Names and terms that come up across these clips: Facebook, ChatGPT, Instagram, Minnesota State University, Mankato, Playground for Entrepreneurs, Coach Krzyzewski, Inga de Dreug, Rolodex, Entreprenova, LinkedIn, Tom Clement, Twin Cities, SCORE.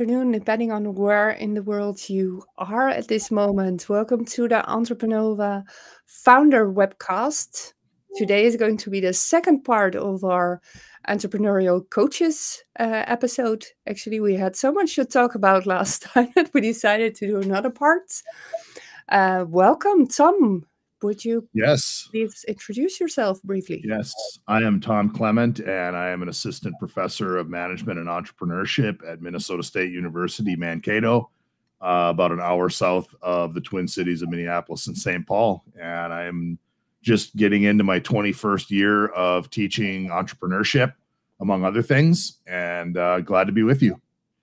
afternoon, depending on where in the world you are at this moment. Welcome to the Entreprenova Founder Webcast. Today is going to be the second part of our entrepreneurial coaches episode. Actually, we had so much to talk about last time that we decided to do another part. Welcome, Tom. Would you please introduce yourself briefly? Yes, I am Tom Clement, and I am an assistant professor of management and entrepreneurship at Minnesota State University, Mankato, about an hour south of the Twin Cities of Minneapolis and St. Paul. And I am just getting into my 21st year of teaching entrepreneurship, among other things, and glad to be with you.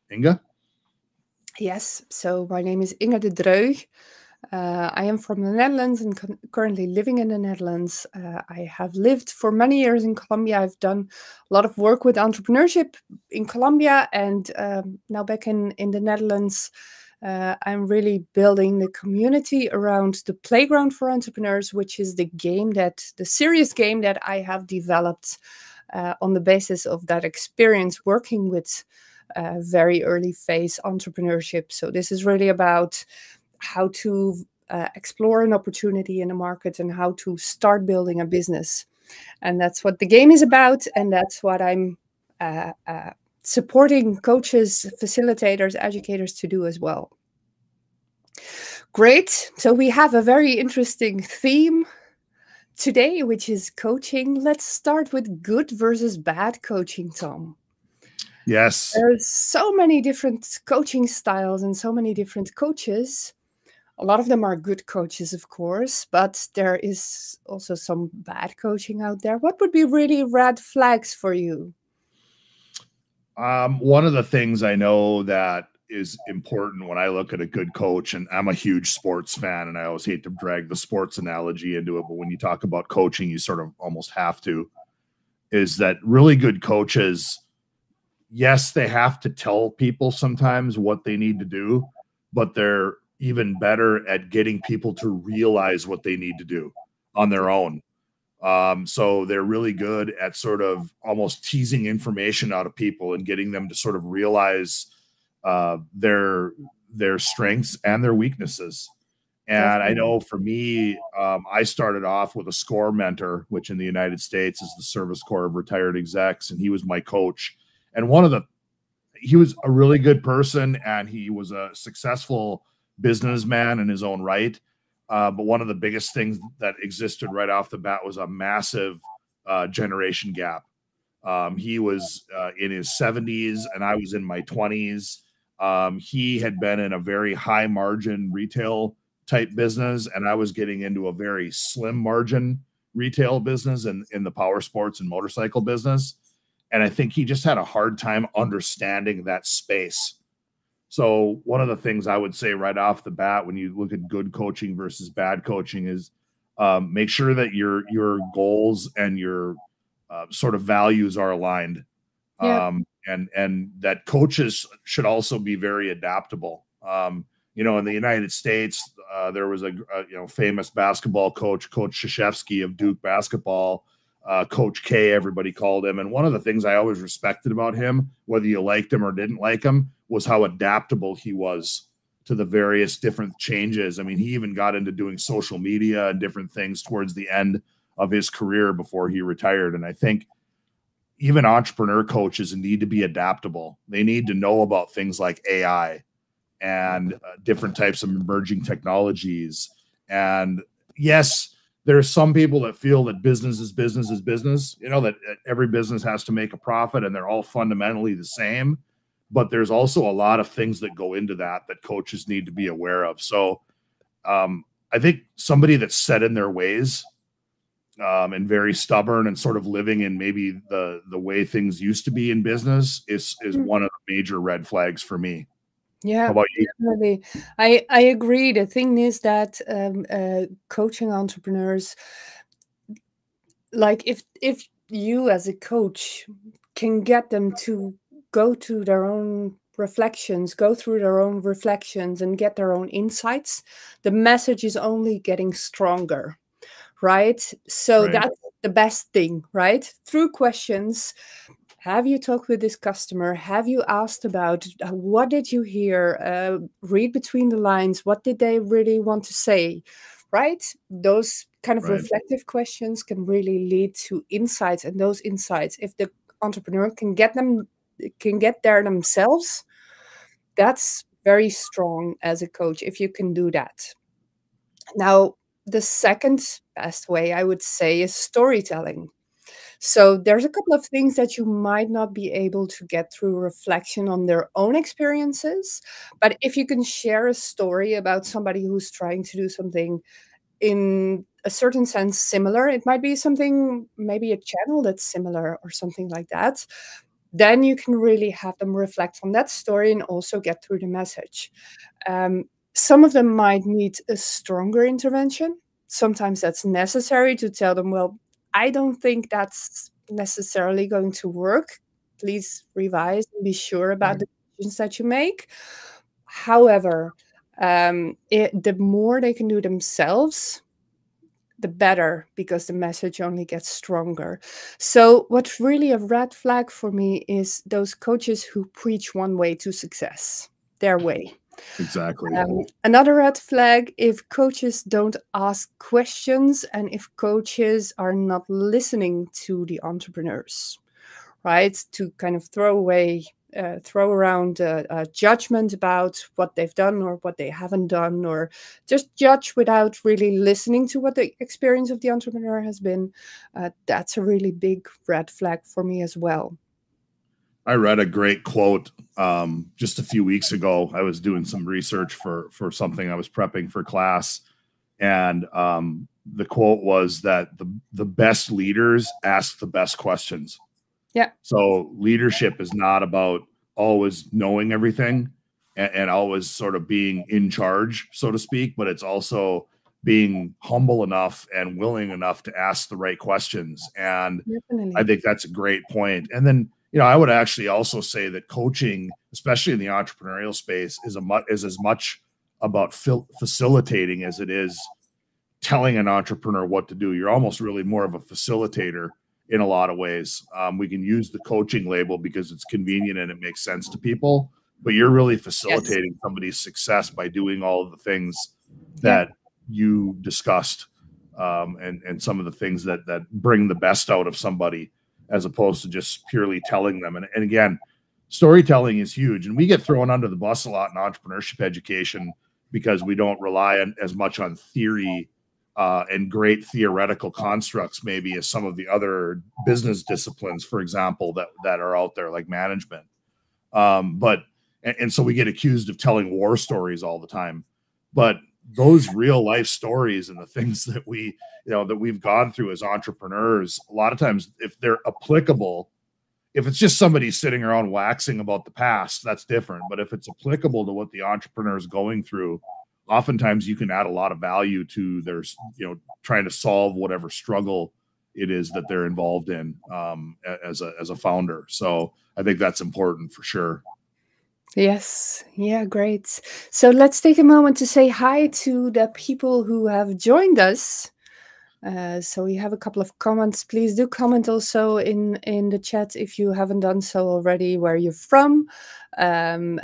Inga? Yes, so my name is Inga de Dreug. I am from the Netherlands and currently living in the Netherlands. I have lived for many years in Colombia. I've done a lot of work with entrepreneurship in Colombia, and now back in the Netherlands, I'm really building the community around the Playground for Entrepreneurs, which is the game the serious game that I have developed on the basis of that experience working with very early phase entrepreneurship. So this is really about how to explore an opportunity in the market and how to start building a business. And that's what the game is about. And that's what I'm supporting coaches, facilitators, educators to do as well. Great. So we have a very interesting theme today, which is coaching. Let's start with good versus bad coaching, Tom. Yes. There's so many different coaching styles and so many different coaches. A lot of them are good coaches, of course, but there is also some bad coaching out there. What would be really red flags for you? One of the things I know that is important when I look at a good coach, and I'm a huge sports fan, and I always hate to drag the sports analogy into it, but when you talk about coaching, you sort of almost have to, is that really good coaches, yes, they have to tell people sometimes what they need to do, but they're even better at getting people to realize what they need to do on their own. So they're really good at sort of almost teasing information out of people and getting them to sort of realize their strengths and their weaknesses. And I know for me, I started off with a SCORE mentor, which in the United States is the Service Corps of Retired Execs, and he was my coach. And he was a really good person, and he was a successful businessman in his own right. But one of the biggest things that existed right off the bat was a massive generation gap. He was in his 70s, and I was in my 20s. He had been in a very high margin retail type business, and I was getting into a very slim margin retail business and in the power sports and motorcycle business. And I think he just had a hard time understanding that space. So one of the things I would say right off the bat, when you look at good coaching versus bad coaching, is make sure that your goals and your sort of values are aligned. Yeah. And that coaches should also be very adaptable. You know, in the United States, there was a famous basketball coach, Coach Krzyzewski of Duke basketball, Coach K, everybody called him. And one of the things I always respected about him, whether you liked him or didn't like him, was how adaptable he was to the various different changes. I mean, he even got into doing social media and different things towards the end of his career before he retired. And I think even entrepreneur coaches need to be adaptable. They need to know about things like AI and different types of emerging technologies. And yes, there are some people that feel that business is business is business, you know, that every business has to make a profit and they're all fundamentally the same. But there's also a lot of things that go into that coaches need to be aware of. So I think somebody that's set in their ways and very stubborn and sort of living in maybe the way things used to be in business is one of the major red flags for me. Yeah, definitely. I agree. The thing is that coaching entrepreneurs, like if you as a coach can get them to go to their own reflections, go through their own reflections and get their own insights, the message is only getting stronger, right? So that's the best thing, right? Through questions, Have you talked with this customer? Have you asked about what did you hear? Read between the lines. What did they really want to say? Right? Those kind of reflective questions can really lead to insights. And those insights, if the entrepreneur can get there themselves, that's very strong as a coach if you can do that. Now, the second best way I would say is storytelling. So there's a couple of things that you might not be able to get through reflection on their own experiences. But if you can share a story about somebody who's trying to do something in a certain sense similar, it might be something, maybe a channel that's similar or something like that, then you can really have them reflect on that story and also get through the message. Some of them might need a stronger intervention. Sometimes that's necessary to tell them, well, I don't think that's necessarily going to work. Please revise and be sure about the decisions that you make. However, the more they can do themselves, the better, because the message only gets stronger. So what's really a red flag for me is those coaches who preach one way to success, their way. Exactly. Another red flag, if coaches don't ask questions and if coaches are not listening to the entrepreneurs, right? To kind of throw around judgment about what they've done or what they haven't done, or just judge without really listening to what the experience of the entrepreneur has been. That's a really big red flag for me as well. I read a great quote just a few weeks ago. I was doing some research for something I was prepping for class. And the quote was that the best leaders ask the best questions. Yeah. So leadership is not about always knowing everything and always sort of being in charge, so to speak, but it's also being humble enough and willing enough to ask the right questions. And definitely. I think that's a great point. And then, you know, I would actually also say that coaching, especially in the entrepreneurial space, is as much about facilitating as it is telling an entrepreneur what to do. You're almost really more of a facilitator in a lot of ways. We can use the coaching label because it's convenient and it makes sense to people, but you're really facilitating somebody's success by doing all of the things that you discussed and some of the things that bring the best out of somebody, as opposed to just purely telling them. And again, storytelling is huge. And we get thrown under the bus a lot in entrepreneurship education because we don't rely as much on theory and great theoretical constructs, maybe, as some of the other business disciplines, for example, that are out there, like management. And so we get accused of telling war stories all the time. But those real life stories and the things that we've gone through as entrepreneurs, a lot of times, if they're applicable, if it's just somebody sitting around waxing about the past, that's different. But if it's applicable to what the entrepreneur is going through, oftentimes you can add a lot of value to their, trying to solve whatever struggle it is that they're involved in as a founder. So I think that's important for sure. Yes. Yeah, great. So let's take a moment to say hi to the people who have joined us. So we have a couple of comments. Please do comment also in the chat if you haven't done so already where you're from. And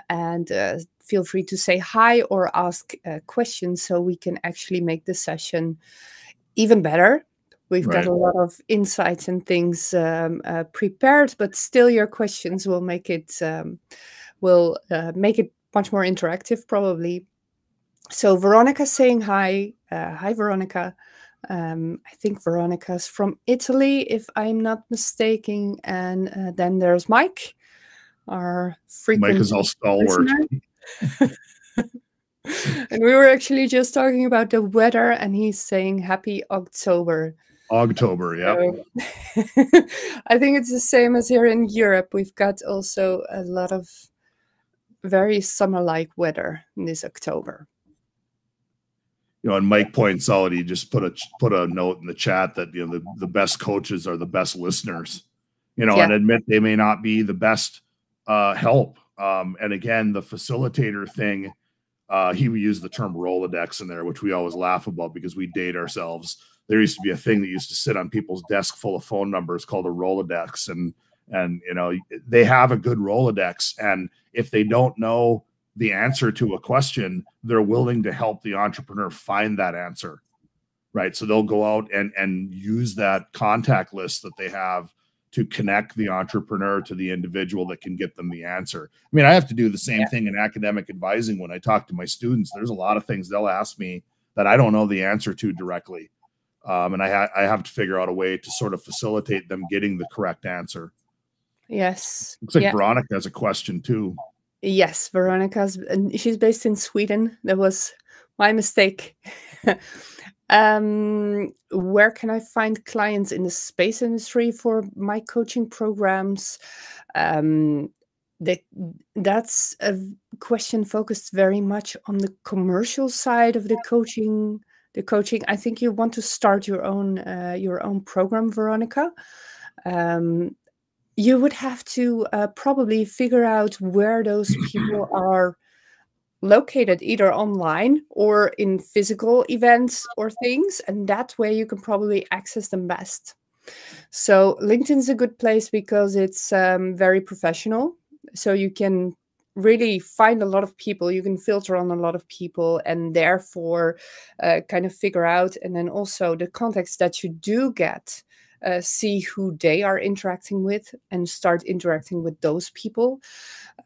feel free to say hi or ask questions so we can actually make the session even better. We've got a lot of insights and things prepared, but still your questions will make it... Will make it much more interactive, probably. So Veronica's saying hi. Hi, Veronica. I think Veronica's from Italy, if I'm not mistaken. And then there's Mike, our frequent Mike is all stalwart. And we were actually just talking about the weather, and he's saying happy October. October, yeah. So, I think it's the same as here in Europe. We've got also a lot of very summer-like weather in this October. You know, and Mike points out, he just put a note in the chat that, you know, the best coaches are the best listeners, and admit they may not be the best help. And again, the facilitator thing, he used the term Rolodex in there, which we always laugh about because we date ourselves. There used to be a thing that used to sit on people's desk full of phone numbers called a Rolodex. And and you know they have a good Rolodex. And if they don't know the answer to a question, they're willing to help the entrepreneur find that answer, right? So they'll go out and use that contact list that they have to connect the entrepreneur to the individual that can get them the answer. I mean, I have to do the same thing in academic advising. When I talk to my students, there's a lot of things they'll ask me that I don't know the answer to directly. And I have to figure out a way to sort of facilitate them getting the correct answer. Yes. Looks like Veronica has a question too. Yes, Veronica's, and she's based in Sweden. That was my mistake. Where can I find clients in the space industry for my coaching programs? That's a question focused very much on the commercial side of the coaching. I think you want to start your own program, Veronica. You would have to probably figure out where those people are located, either online or in physical events or things, and that way you can probably access them best. So LinkedIn's a good place because it's very professional, so you can really find a lot of people, you can filter on a lot of people, and therefore kind of figure out, and then also the contacts that you do get, see who they are interacting with and start interacting with those people.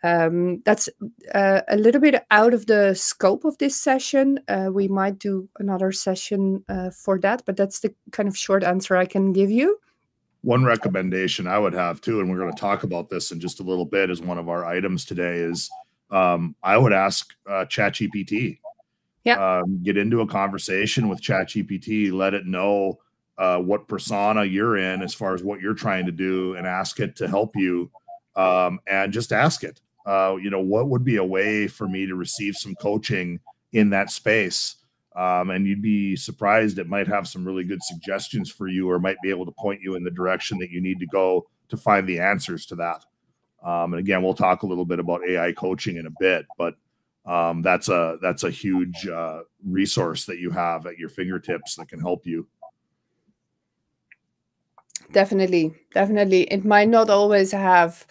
That's a little bit out of the scope of this session. We might do another session for that, but that's the kind of short answer I can give you. One recommendation I would have too, and we're going to talk about this in just a little bit as one of our items today, is I would ask ChatGPT. Yeah. Get into a conversation with ChatGPT, let it know what persona you're in as far as what you're trying to do, and ask it to help you. And just ask it, you know, what would be a way for me to receive some coaching in that space? And you'd be surprised, it might have some really good suggestions for you, or might be able to point you in the direction that you need to go to find the answers to that. And again, we'll talk a little bit about AI coaching in a bit, but that's a huge resource that you have at your fingertips that can help you. Definitely, definitely. It might not always have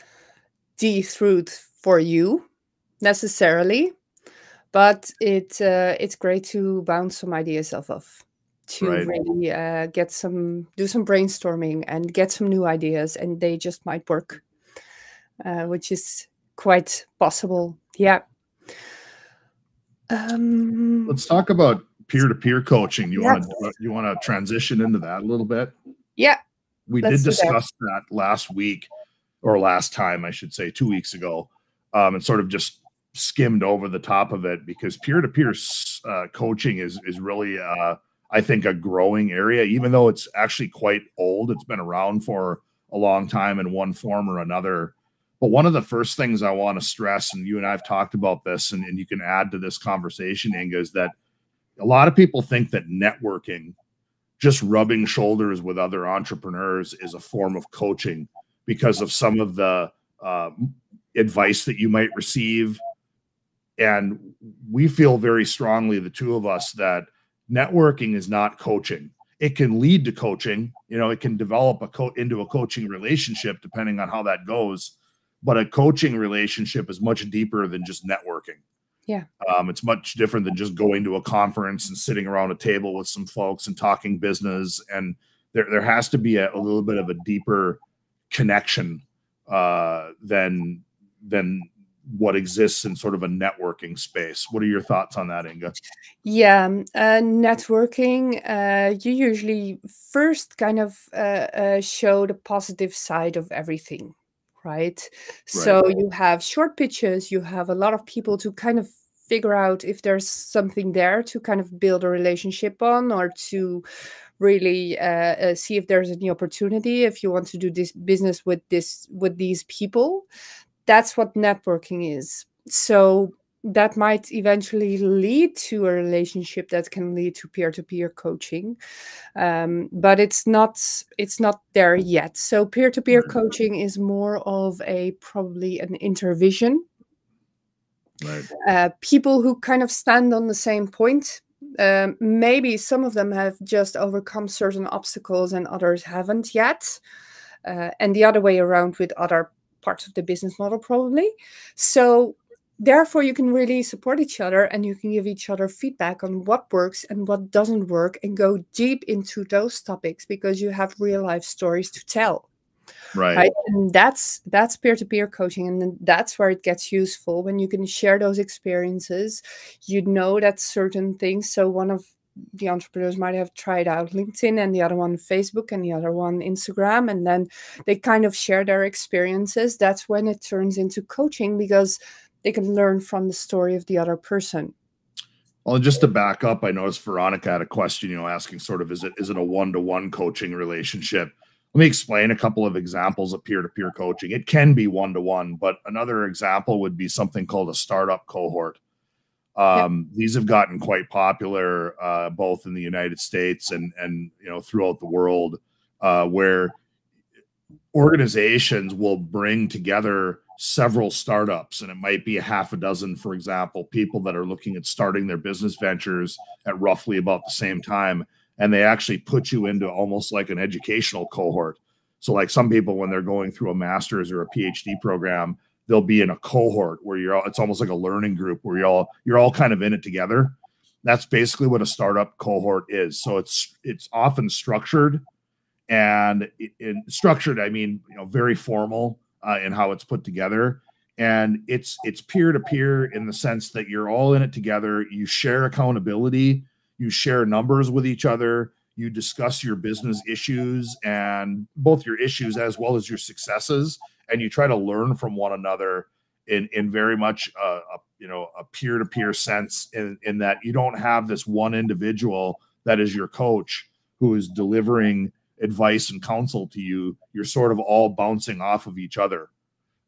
the truth for you necessarily, but it's great to bounce some ideas off of, to really do some brainstorming and get some new ideas, and they just might work, which is quite possible. Yeah. Let's talk about peer-to-peer coaching. You want to transition into that a little bit? Yeah. We did discuss that last week, or last time, I should say, 2 weeks ago, and sort of just skimmed over the top of it, because peer-to-peer coaching is really, I think, a growing area, even though it's actually quite old. It's been around for a long time in one form or another. But one of the first things I want to stress, and you and I have talked about this, and you can add to this conversation, Inga, is that a lot of people think that networking, just rubbing shoulders with other entrepreneurs, is a form of coaching because of some of the advice that you might receive. And we feel very strongly, the two of us, that networking is not coaching. It can lead to coaching. You know, it can develop into a coaching relationship depending on how that goes. But a coaching relationship is much deeper than just networking. Yeah. It's much different than just going to a conference and sitting around a table with some folks and talking business. And there has to be a little bit of a deeper connection than what exists in sort of a networking space. What are your thoughts on that, Inga? Yeah, networking, you usually first kind of show the positive side of everything. Right? So you have short pitches, you have a lot of people to kind of figure out if there's something there to kind of build a relationship on, or to really see if there's any opportunity, if you want to do this business with these people. That's what networking is. So that might eventually lead to a relationship that can lead to peer-to-peer coaching, but it's not there yet. So peer-to-peer coaching is more of a probably an intervention. Right. People who kind of stand on the same point. Maybe some of them have just overcome certain obstacles and others haven't yet. and the other way around with other parts of the business model probably. So therefore, you can really support each other and you can give each other feedback on what works and what doesn't work and go deep into those topics because you have real life stories to tell. Right. And that's peer-to-peer coaching, and then that's where it gets useful when you can share those experiences. You know that certain things, so one of the entrepreneurs might have tried out LinkedIn and the other one Facebook and the other one Instagram, and then they kind of share their experiences. That's when it turns into coaching because they can learn from the story of the other person. Well, just to back up, I noticed Veronica had a question, you know, asking sort of, is it a one-to-one coaching relationship? Let me explain a couple of examples of peer-to-peer coaching. It can be one-to-one, but another example would be something called a startup cohort. These have gotten quite popular both in the United States and you know, throughout the world, where organizations will bring together several startups, and it might be a half a dozen, for example, people that are looking at starting their business ventures at roughly about the same time. And they actually put you into almost like an educational cohort. So like some people, when they're going through a master's or a PhD program, they'll be in a cohort where you're all, it's almost like a learning group where you're all kind of in it together. That's basically what a startup cohort is. So it's often structured, and structured, I mean, you know, very formal in how it's put together. And it's peer-to-peer in the sense that you're all in it together. You share accountability. You share numbers with each other. You discuss your business issues, and both your issues as well as your successes. And you try to learn from one another in very much a peer-to-peer sense, in that you don't have this one individual that is your coach who is delivering advice and counsel to you. You're sort of all bouncing off of each other.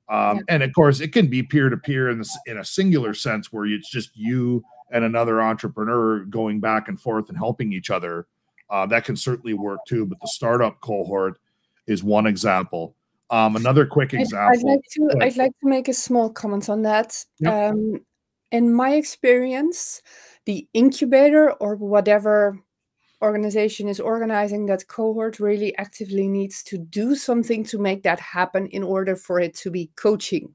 And of course, it can be peer-to-peer in a singular sense where it's just you and another entrepreneur going back and forth and helping each other. That can certainly work too, but the startup cohort is one example. Another quick example. I'd like to make a small comment on that. Yep. In my experience, the incubator or whatever organization is organizing that cohort really actively needs to do something to make that happen in order for it to be coaching.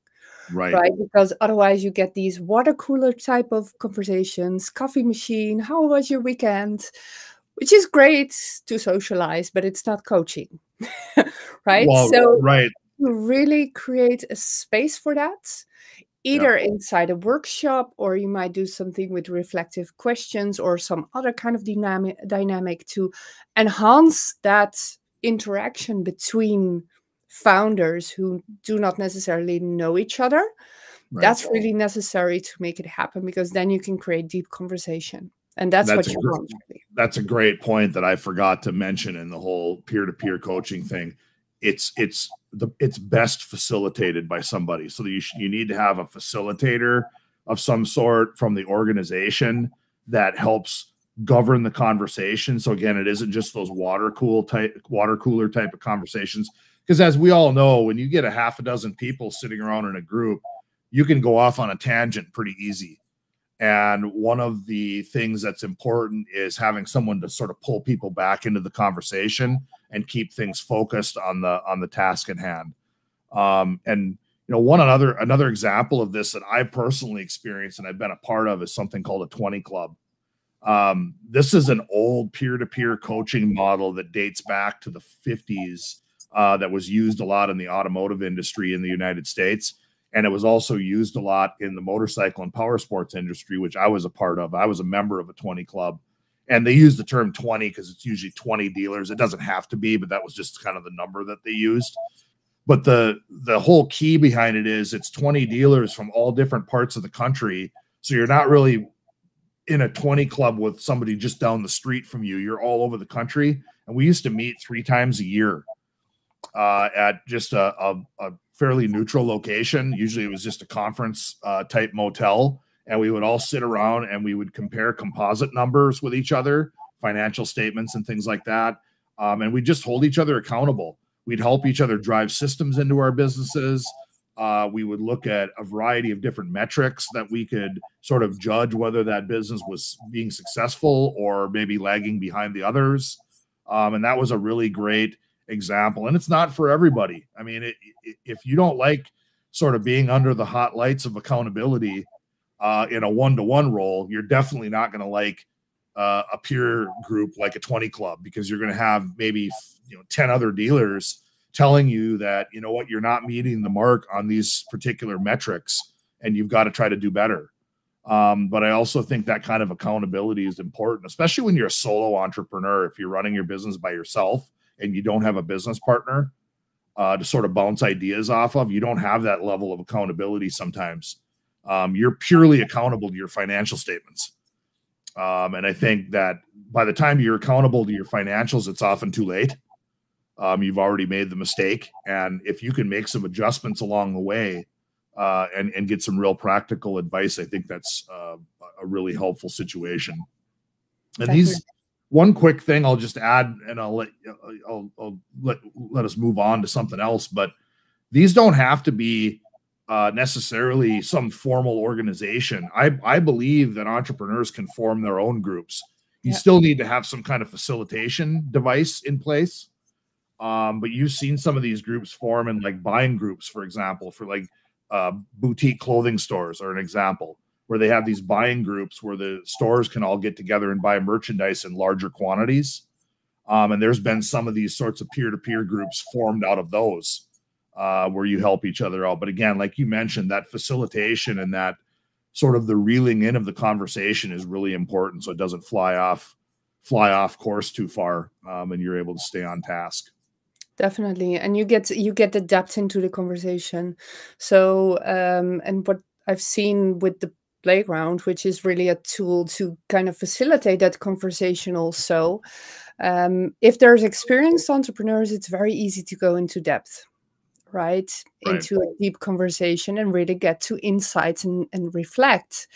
Right, because otherwise you get these water cooler type of conversations, coffee machine, how was your weekend, which is great to socialize, but it's not coaching. Right? Well, so right, you really create a space for that, either inside a workshop, or you might do something with reflective questions or some other kind of dynamic to enhance that interaction between founders who do not necessarily know each other. Right. That's really necessary to make it happen, because then you can create deep conversation. And that's what you want. That's a great point that I forgot to mention in the whole peer-to-peer coaching thing. It's best facilitated by somebody. So you need to have a facilitator of some sort from the organization that helps govern the conversation. So again, it isn't just those water cooler type of conversations. Because as we all know, when you get a half a dozen people sitting around in a group, you can go off on a tangent pretty easy. And one of the things that's important is having someone to sort of pull people back into the conversation and keep things focused on the task at hand. And you know, another example of this that I personally experienced and I've been a part of is something called a 20 Club. This is an old peer-to-peer coaching model that dates back to the 50s. That was used a lot in the automotive industry in the United States. And it was also used a lot in the motorcycle and power sports industry, which I was a part of. I was a member of a 20 club. And they use the term 20 because it's usually 20 dealers. It doesn't have to be, but that was just kind of the number that they used. But the whole key behind it is it's 20 dealers from all different parts of the country. So you're not really in a 20 club with somebody just down the street from you. You're all over the country. And we used to meet 3 times a year. At just a fairly neutral location. Usually it was just a conference type motel. And we would all sit around and we would compare composite numbers with each other, financial statements and things like that. And we just hold each other accountable. We'd help each other drive systems into our businesses. We would look at a variety of different metrics that we could sort of judge whether that business was being successful or maybe lagging behind the others. And that was a really great example. And it's not for everybody. I mean, if you don't like sort of being under the hot lights of accountability in a one-to-one role, you're definitely not going to like a peer group like a 20 club, because you're going to have maybe 10 other dealers telling you that, you know what, you're not meeting the mark on these particular metrics and you've got to try to do better. But I also think that kind of accountability is important, especially when you're a solo entrepreneur. If you're running your business by yourself and you don't have a business partner to sort of bounce ideas off of, you don't have that level of accountability sometimes. You're purely accountable to your financial statements. And I think that by the time you're accountable to your financials, it's often too late. You've already made the mistake. And if you can make some adjustments along the way and get some real practical advice, I think that's a really helpful situation. And exactly. These one quick thing I'll just add, and I'll let us move on to something else, but these don't have to be necessarily some formal organization. I believe that entrepreneurs can form their own groups. You still need to have some kind of facilitation device in place. But you've seen some of these groups form in like buying groups, for example, for like boutique clothing stores are an example where they have these buying groups where the stores can all get together and buy merchandise in larger quantities. And there's been some of these sorts of peer-to-peer groups formed out of those. Where you help each other out. But again, like you mentioned, that facilitation and that sort of the reeling in of the conversation is really important. So it doesn't fly off course too far and you're able to stay on task. Definitely. And you get the depth into the conversation. So, and what I've seen with the Playground, which is really a tool to kind of facilitate that conversation also. If there's experienced entrepreneurs, it's very easy to go into depth. Right, into a deep conversation and really get to insights and reflect.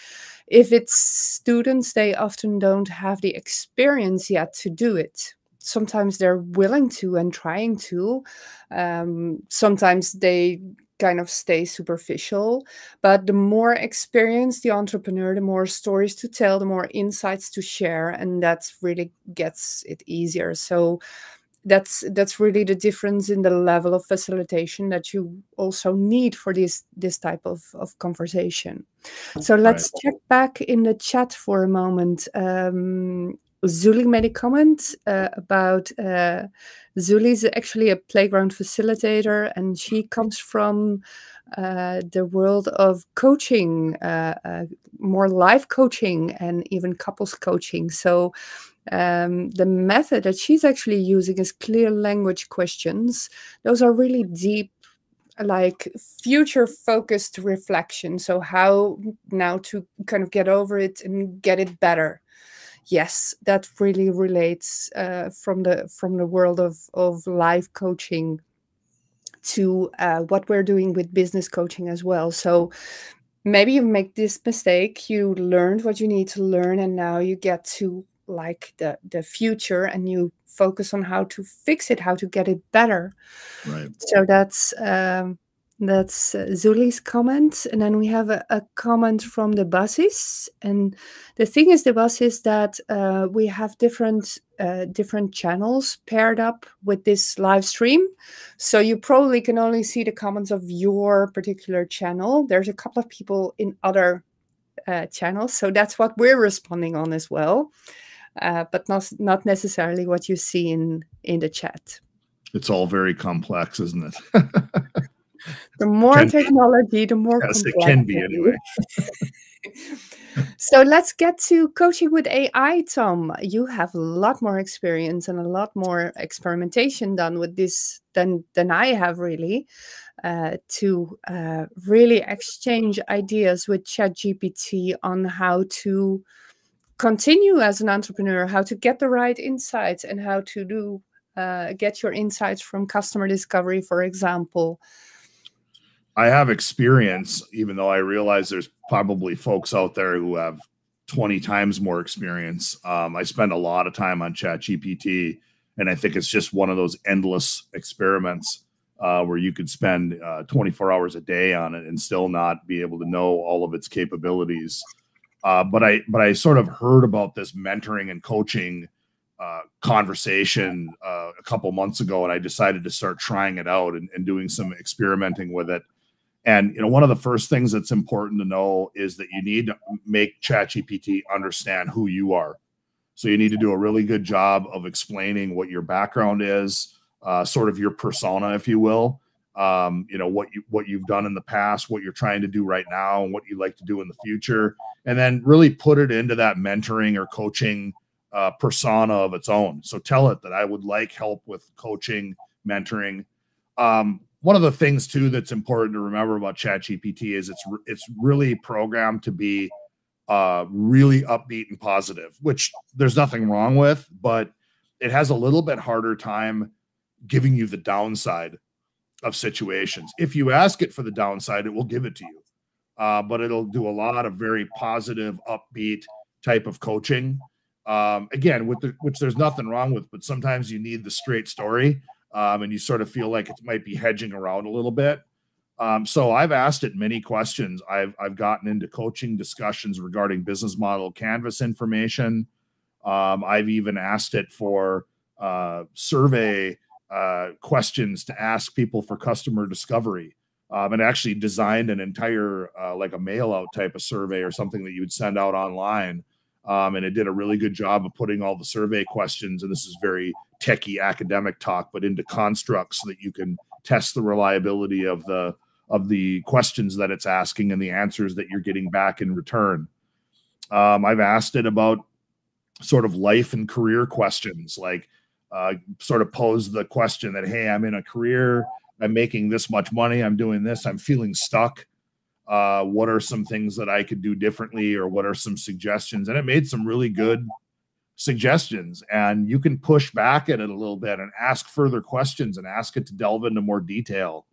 If it's students, they often don't have the experience yet to do it. Sometimes they're willing to and trying to. Sometimes they kind of stay superficial. But the more experienced the entrepreneur, the more stories to tell, the more insights to share, and that really gets it easier. So that's really the difference in the level of facilitation that you also need for this type of conversation. So let's check back in the chat for a moment. Zuli made a comment about Zuli is actually a Playground facilitator, and she comes from the world of coaching, more life coaching and even couples coaching. So the method that she's actually using is clear language questions. Those are really deep, like future-focused reflection. So how now to kind of get over it and get it better. Yes, that really relates from the world of life coaching to what we're doing with business coaching as well. So maybe you make this mistake, you learned what you need to learn, and now you get to like the future, and you focus on how to fix it, how to get it better. Right. So that's Zuli's comment. And then we have a comment from the buses. And the thing is, the bus is that we have different channels paired up with this live stream. So you probably can only see the comments of your particular channel. There's a couple of people in other channels. So that's what we're responding on as well. But not necessarily what you see in the chat. It's all very complex, isn't it? The more technology, the more complex it can be anyway. So let's get to coaching with AI, Tom. You have a lot more experience and a lot more experimentation done with this than I have really, to really exchange ideas with ChatGPT on how to continue as an entrepreneur, how to get the right insights and how to do get your insights from customer discovery, for example. I have experience, even though I realize there's probably folks out there who have 20 times more experience. I spend a lot of time on ChatGPT, and I think it's just one of those endless experiments where you could spend 24 hours a day on it and still not be able to know all of its capabilities. But I sort of heard about this mentoring and coaching conversation a couple months ago, and I decided to start trying it out and doing some experimenting with it. And, you know, one of the first things that's important to know is that you need to make ChatGPT understand who you are. So you need to do a really good job of explaining what your background is, sort of your persona, if you will, you know, what you've done in the past, what you're trying to do right now, and what you like to do in the future, and then really put it into that mentoring or coaching persona of its own. So tell it that I would like help with coaching, mentoring. One of the things too that's important to remember about ChatGPT is it's really programmed to be really upbeat and positive, which there's nothing wrong with, but it has a little bit harder time giving you the downside of situations. If you ask it for the downside, it will give it to you, but it'll do a lot of very positive, upbeat type of coaching. Again, which there's nothing wrong with, but sometimes you need the straight story. And you sort of feel like it might be hedging around a little bit. So I've asked it many questions. I've gotten into coaching discussions regarding business model canvas information. I've even asked it for survey questions to ask people for customer discovery, and actually designed an entire like a mail out type of survey or something that you would send out online. And it did a really good job of putting all the survey questions, and this is very techie academic talk, but into constructs so that you can test the reliability of the questions that it's asking and the answers that you're getting back in return. I've asked it about sort of life and career questions, like sort of pose the question that, hey, I'm in a career, I'm making this much money, I'm doing this, I'm feeling stuck. What are some things that I could do differently, or what are some suggestions? And it made some really good suggestions, and you can push back at it a little bit and ask further questions and ask it to delve into more detail.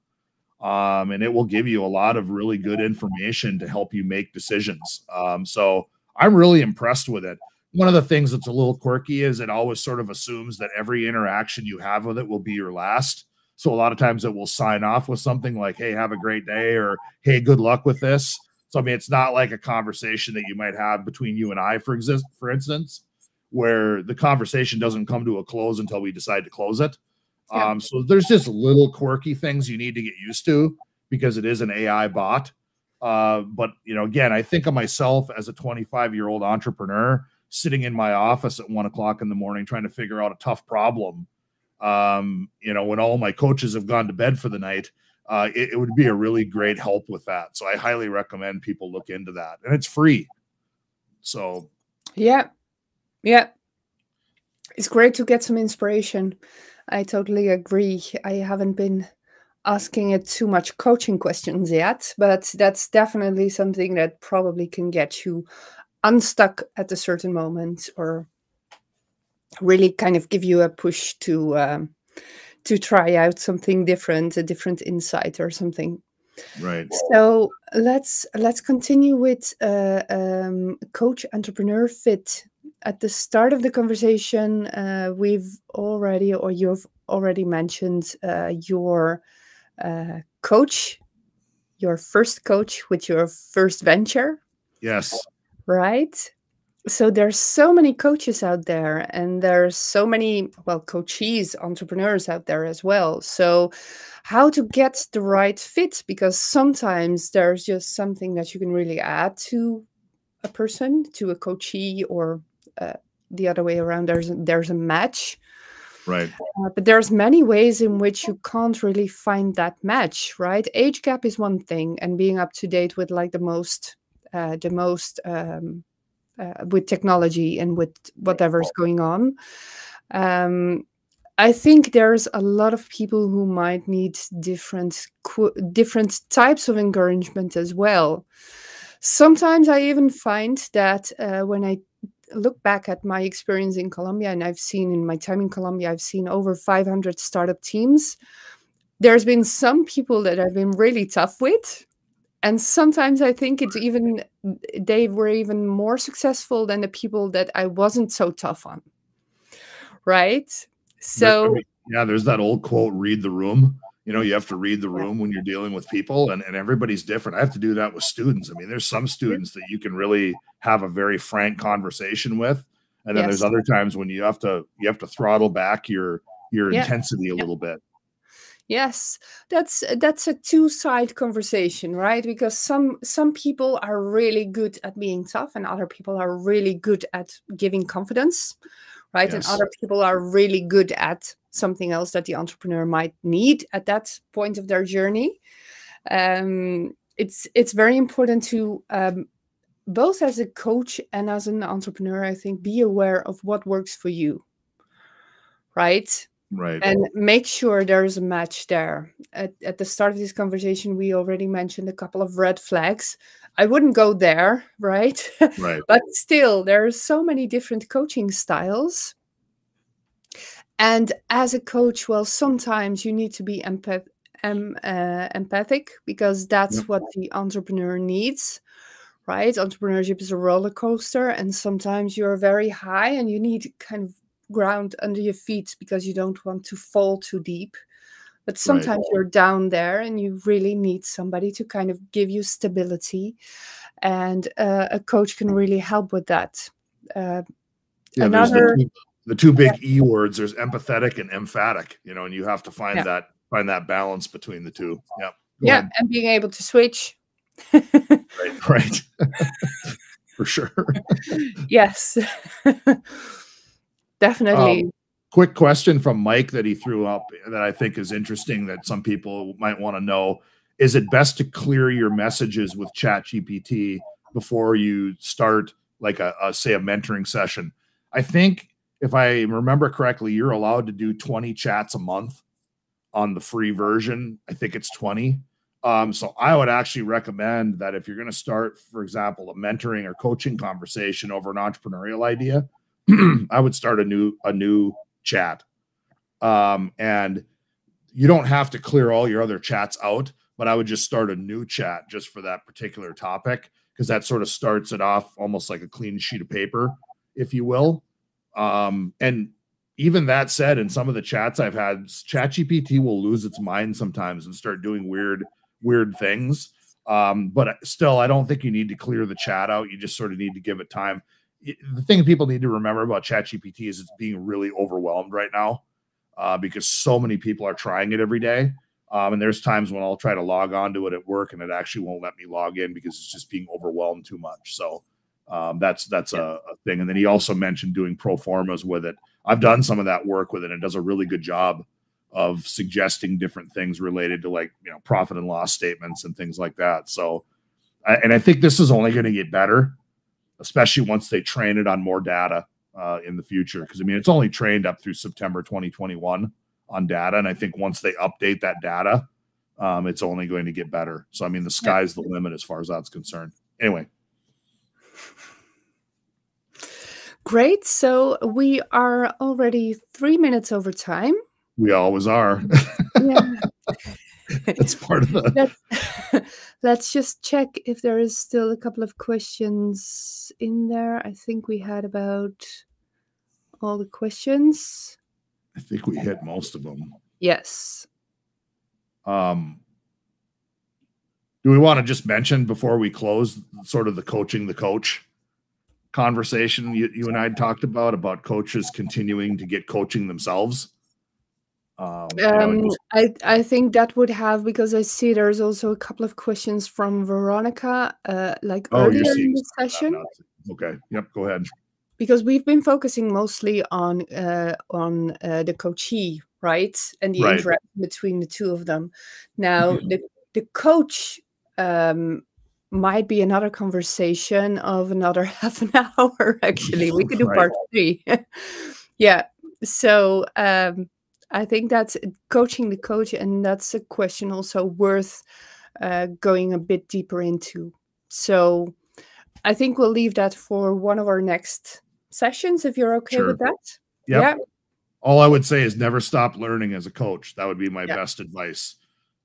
And it will give you a lot of really good information to help you make decisions. So I'm really impressed with it. One of the things that's a little quirky is it always sort of assumes that every interaction you have with it will be your last. So a lot of times it will sign off with something like, hey, have a great day, or hey, good luck with this. So, I mean, it's not like a conversation that you might have between you and I, for instance, where the conversation doesn't come to a close until we decide to close it. Yeah. So there's just little quirky things you need to get used to because it is an AI bot. But, you know, again, I think of myself as a 25-year-old entrepreneur sitting in my office at 1 o'clock in the morning trying to figure out a tough problem. You know, when all my coaches have gone to bed for the night, it would be a really great help with that. So I highly recommend people look into that, and it's free. So, yeah. Yeah. It's great to get some inspiration. I totally agree. I haven't been asking it too much coaching questions yet, but that's definitely something that probably can get you unstuck at a certain moment, or really kind of give you a push to try out something different, a different insight or something. Right. So let's continue with Coach Entrepreneur Fit. At the start of the conversation, you've already mentioned your coach, your first coach with your first venture. Yes. Right. So there's so many coaches out there, and there's so many, well, coaches, entrepreneurs out there as well. So how to get the right fit? Because sometimes there's just something that you can really add to a person, to a coachee, or the other way around, there's a match. Right. But there's many ways in which you can't really find that match, right? Age gap is one thing, and being up to date with like with technology and with whatever's going on. I think there's a lot of people who might need different types of encouragement as well. Sometimes I even find that when I look back at my experience in Colombia, and I've seen in my time in Colombia, I've seen over 500 startup teams. There's been some people that I've been really tough with. And sometimes I think it's even, they were even more successful than the people that I wasn't so tough on. Right. So, yeah, there's that old quote, read the room. You know, you have to read the room when you're dealing with people, and everybody's different. I have to do that with students. I mean, there's some students that you can really have a very frank conversation with. And then there's other times when you have to throttle back your intensity a little bit. Yes, that's a two-sided conversation, right? Because some people are really good at being tough and other people are really good at giving confidence, right? Yes. And other people are really good at something else that the entrepreneur might need at that point of their journey. It's very important to both as a coach and as an entrepreneur, I think, be aware of what works for you, right? Right. And make sure there's a match there. At the start of this conversation, we already mentioned a couple of red flags. I wouldn't go there, right? Right. But still, there are so many different coaching styles. And as a coach, well, sometimes you need to be empathic because that's what the entrepreneur needs, right? Entrepreneurship is a roller coaster, and sometimes you're very high and you need kind of ground under your feet because you don't want to fall too deep. But sometimes you're down there and you really need somebody to kind of give you stability, and a coach can really help with that. The two big E words, there's empathetic and emphatic, you know, and you have to find that balance between the two. Yeah. Go ahead. And being able to switch. right. For sure. Yes. Definitely. Quick question from Mike that he threw up that I think is interesting that some people might want to know. Is it best to clear your messages with ChatGPT before you start like say a mentoring session? I think if I remember correctly, you're allowed to do 20 chats a month on the free version. I think it's 20. So I would actually recommend that if you're going to start, for example, a mentoring or coaching conversation over an entrepreneurial idea, I would start a new chat. And you don't have to clear all your other chats out, but I would just start a new chat just for that particular topic, because that sort of starts it off almost like a clean sheet of paper, if you will. And even that said, in some of the chats I've had, ChatGPT will lose its mind sometimes and start doing weird things. But still, I don't think you need to clear the chat out. You just sort of need to give it time. The thing people need to remember about ChatGPT is it's being really overwhelmed right now because so many people are trying it every day. And there's times when I'll try to log on to it at work and it actually won't let me log in because it's just being overwhelmed too much. So that's a thing. And then he also mentioned doing pro formas with it. I've done some of that work with it, and it does a really good job of suggesting different things related to, like, you know, profit and loss statements and things like that. So, and I think this is only going to get better, especially once they train it on more data in the future. Because, I mean, it's only trained up through September 2021 on data. And I think once they update that data, it's only going to get better. So, I mean, the sky's the limit as far as that's concerned. Anyway. Great. So we are already 3 minutes over time. We always are. Yeah. That's part of the... Let's just check if there is still a couple of questions in there. I think we had about all the questions. I think we hit most of them. Yes. Do we want to just mention before we close sort of the coaching the coach conversation you and I had talked about coaches continuing to get coaching themselves? I think that would have, because I see there's also a couple of questions from Veronica, like earlier in the session. Okay. Yep. Go ahead. Because we've been focusing mostly on the coachee, right, and the interaction between the two of them. Now, the coach might be another conversation of another half an hour. Actually, we could do part three. Yeah. So. I think that's coaching the coach, and that's a question also worth going a bit deeper into. So I think we'll leave that for one of our next sessions, if you're okay with that. Yep. Yeah. All I would say is never stop learning as a coach. That would be my best advice.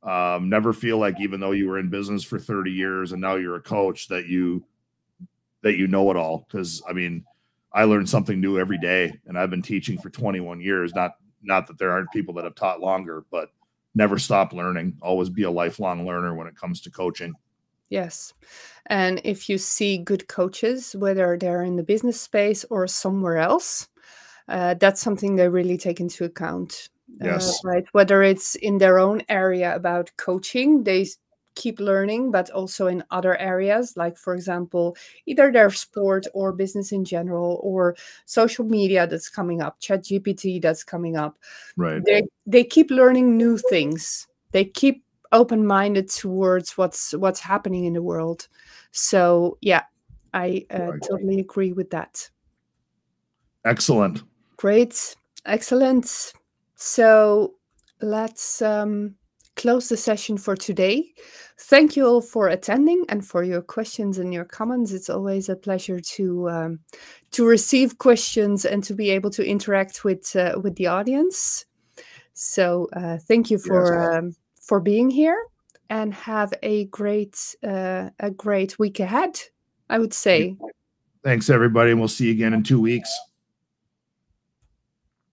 Never feel like, even though you were in business for 30 years and now you're a coach, that you know it all. Because, I mean, I learn something new every day, and I've been teaching for 21 years, not that there aren't people that have taught longer, but never stop learning. Always be a lifelong learner when it comes to coaching. Yes. And if you see good coaches, whether they're in the business space or somewhere else, that's something they really take into account. Yes. Right. Whether it's in their own area about coaching, they keep learning, but also in other areas, like, for example, either their sport or business in general, or social media that's coming up, ChatGPT that's coming up. Right. They keep learning new things. They keep open-minded towards what's happening in the world. So yeah, I totally agree with that. Excellent. Great. Excellent. So let's close the session for today. Thank you all for attending and for your questions and your comments. It's always a pleasure to receive questions and to be able to interact with the audience. So thank you for being here, and have a great week ahead, I would say. Thanks everybody, and we'll see you again in 2 weeks.